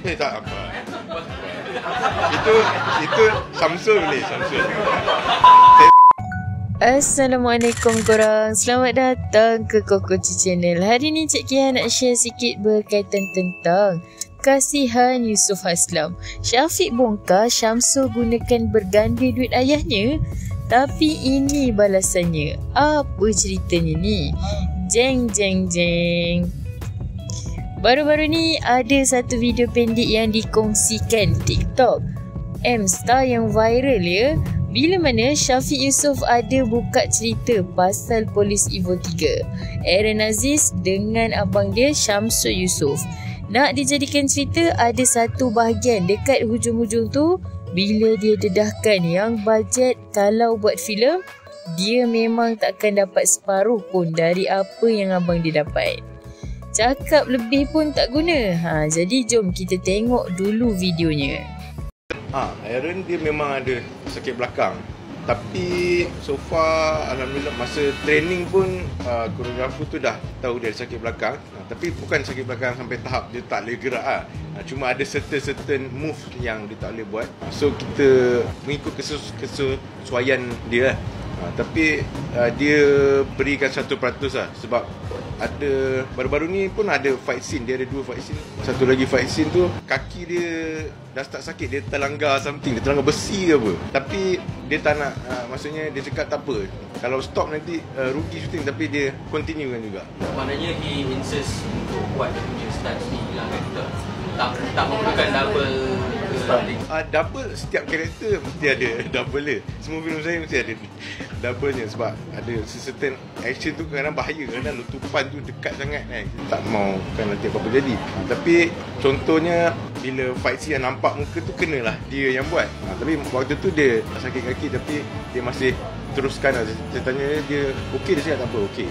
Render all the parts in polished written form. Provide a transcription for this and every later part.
Tidak apa. Itu Syamsul ni, Syamsul. Assalamualaikum korang. Selamat datang ke Kokoci Channel. Hari ni Cik Kian nak share sikit berkaitan tentang kasihan Yusof Haslam. Syafiq bongkar Syamsul gunakan berganda duit ayahnya. Tapi ini balasannya. Apa ceritanya ni? Jeng jeng jeng. Baru-baru ni ada satu video pendek yang dikongsikan TikTok Mstar yang viral ya. Bila mana Syafiq Yusof ada buka cerita pasal Polis Evo 3. Aaron Aziz dengan abang dia Syamsul Yusof. Nak dijadikan cerita, ada satu bahagian dekat hujung-hujung tu bila dia dedahkan yang bajet kalau buat filem, dia memang takkan dapat separuh pun dari apa yang abang dia dapat. Cakap lebih pun tak guna. Jadi jom kita tengok dulu videonya. Aaron dia memang ada sakit belakang, tapi so far alhamdulillah masa training pun koreografer tu dah tahu dia ada sakit belakang, tapi bukan sakit belakang sampai tahap dia tak boleh gerak lah. Cuma ada certain move yang dia tak boleh buat, so kita mengikut kesesuaian dia lah. Tapi dia berikan 1% lah, sebab ada baru-baru ni pun ada fight scene, dia ada dua fight scene. Satu lagi fight scene tu kaki dia dah start sakit, dia terlanggar something, dia terlanggar besi ke apa. Tapi dia tak nak, maksudnya dia cakap tak apa, kalau stop nanti rugi shooting, tapi dia continue kan juga. Maknanya he insist untuk buat dia punya stance ni lah kan, tak memerlukan double double. Setiap karakter mesti ada double dia. Semua film saya mesti ada double nya, sebab ada certain action tu kadang bahaya, kadang letupan tu dekat sangat kan. Tak mau kan nanti apa-apa jadi. Tapi contohnya bila fight scene yang nampak muka tu kenalah dia yang buat. Tapi waktu tu dia sakit kaki, tapi dia masih teruskan lah. Saya tanya dia okey, dia cakap tak apa, okey.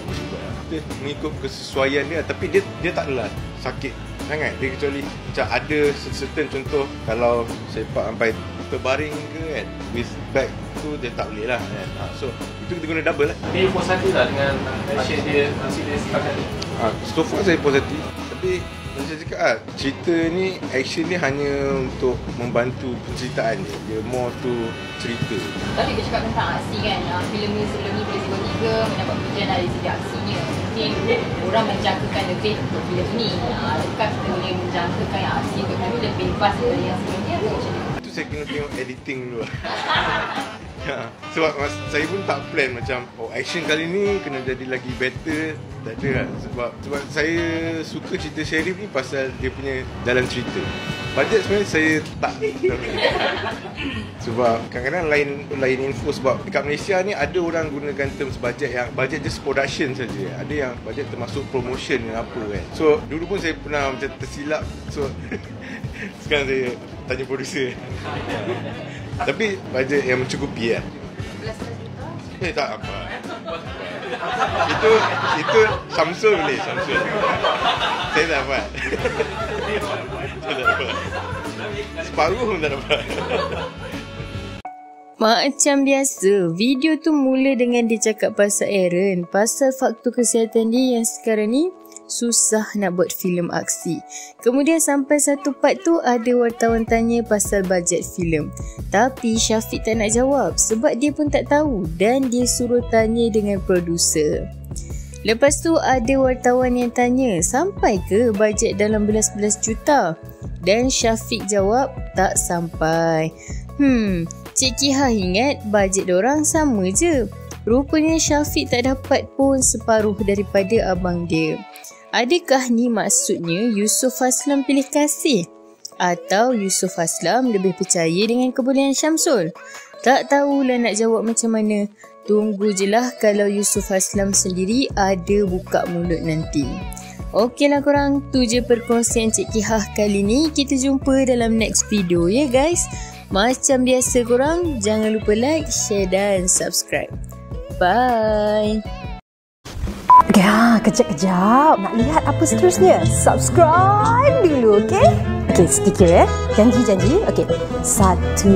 Dia mengikut kesesuaian dia, tapi dia tak adalah sakit sangat. Dia kecuali macam ada certain contoh, kalau sepak sampai terbaring ke kan, with back tu dia tak boleh lah kan. So itu kita guna double lah. Dia puas hati lah dengan action dia, hasil dia setakat ni. So far saya puas hati. Tapi macam saya cakap lah, cerita ni, action ni hanya untuk membantu penceritaan dia. Dia more to cerita. Tapi kita cakap tentang aksi kan, filem ni sebelum ni Polis Evo 3 mendapat pujian dari segi aksinya. Mungkin orang menjangkakan lebih untuk filem ni. Adakah kita boleh menjangkakan yang aksi untuk filem lebih lepas dari yang sebelumnya ke macam ni? Itu saya kena tengok editing dulu lah. Sebab saya pun tak plan macam action kali ni kena jadi lagi better. Tak ada lah, sebab saya suka cerita Syarif ni pasal dia punya jalan cerita. Bajet sebenarnya saya tak sebab kadang-kadang lain info, sebab dekat Malaysia ni ada orang gunakan terms bajet yang bajet just production saja. Ada yang bajet termasuk promotion dan apa kan. So dulu pun saya pernah macam tersilap. So sekarang saya tanya producer. Tapi bajet yang mencukupi lah. 11 juta? Tak apa. Itu Syamsul ni, Syamsul. Saya tak dapat. Saya tak dapat. Separuh pun tak dapat. Macam biasa, video tu mula dengan dia cakap pasal Aaron, pasal faktor kesihatan dia yang sekarang ni susah nak buat filem aksi. Kemudian sampai satu part tu ada wartawan tanya pasal bajet filem, tapi Syafiq tak nak jawab sebab dia pun tak tahu dan dia suruh tanya dengan produser. Lepas tu ada wartawan yang tanya, sampai ke bajet dalam belas-belas juta? Dan Syafiq jawab tak sampai. Cik Kiha ingat bajet dorang sama je. Rupanya Syafiq tak dapat pun separuh daripada abang dia. Adakah ni maksudnya Yusof Haslam pilih kasih? Atau Yusof Haslam lebih percaya dengan kebolehan Syamsul? Tak tahulah nak jawab macam mana. Tunggu je lah kalau Yusof Haslam sendiri ada buka mulut nanti. Okeylah korang, tu je perkongsian Cik Kiha kali ni. Kita jumpa dalam next video ya guys. Macam biasa korang, jangan lupa like, share dan subscribe. Bye! Ya, kejap-kejap. Nak lihat apa seterusnya? Subscribe dulu, okey? Okey, sedikit ya. Janji. Okey, 1,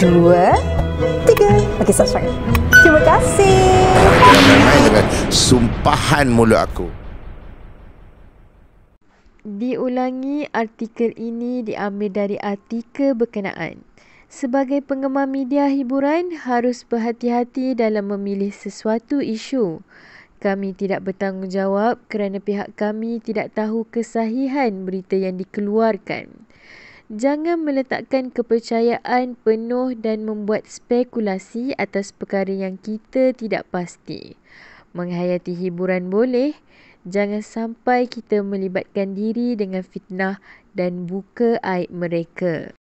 2, 3. Okey, subscribe. Terima kasih. Dengan sumpahan mulut aku. Diulangi, artikel ini diambil dari artikel berkenaan. Sebagai penggemar media hiburan, harus berhati-hati dalam memilih sesuatu isu. Kami tidak bertanggungjawab kerana pihak kami tidak tahu kesahihan berita yang dikeluarkan. Jangan meletakkan kepercayaan penuh dan membuat spekulasi atas perkara yang kita tidak pasti. Menghayati hiburan boleh, jangan sampai kita melibatkan diri dengan fitnah dan buka aib mereka.